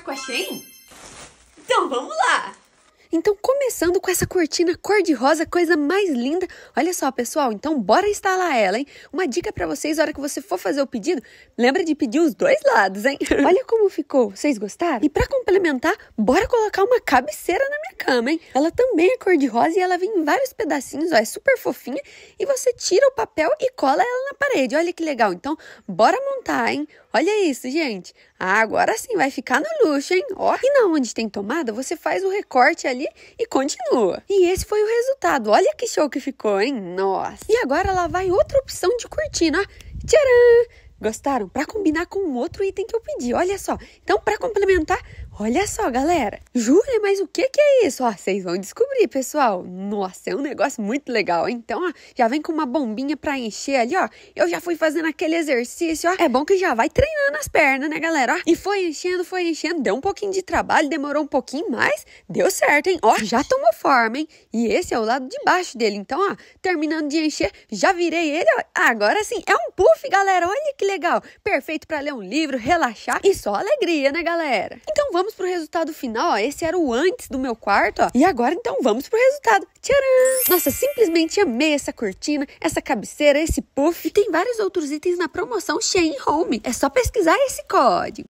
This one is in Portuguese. quarto com a Shein? Então vamos lá! Então, começando com essa cortina cor-de-rosa, coisa mais linda. Olha só, pessoal, então bora instalar ela, hein? Uma dica pra vocês, na hora que você for fazer o pedido, lembra de pedir os dois lados, hein? Olha como ficou, vocês gostaram? E pra complementar, bora colocar uma cabeceira na minha cama, hein? Ela também é cor-de-rosa e ela vem em vários pedacinhos, ó, é super fofinha. E você tira o papel e cola ela na parede, olha que legal. Então, bora montar, hein? Olha isso, gente. Ah, agora sim, vai ficar no luxo, hein? Ó, e na onde tem tomada, você faz o recorte ali e continua. E esse foi o resultado. Olha que show que ficou, hein? Nossa! E agora lá vai outra opção de cortina. Tcharam! Gostaram? Pra combinar com um outro item que eu pedi, olha só. Então, pra complementar, olha só, galera. Júlia, mas o que é isso? Ó, vocês vão descobrir, pessoal. Nossa, é um negócio muito legal, hein? Então, ó, já vem com uma bombinha pra encher ali, ó. Eu já fui fazendo aquele exercício, ó. É bom que já vai treinando as pernas, né, galera? Ó, e foi enchendo. Deu um pouquinho de trabalho, demorou um pouquinho, mas deu certo, hein? Ó, já tomou forma, hein? E esse é o lado de baixo dele. Então, ó, terminando de encher, já virei ele, ó. Agora sim, é um puff, galera. Olha que legal, perfeito para ler um livro, relaxar e só alegria, né, galera? Então vamos pro resultado final, ó. Esse era o antes do meu quarto, ó. E agora então vamos pro resultado. Tcharam! Nossa, simplesmente amei essa cortina, essa cabeceira, esse puff. E tem vários outros itens na promoção Shein Home. É só pesquisar esse código.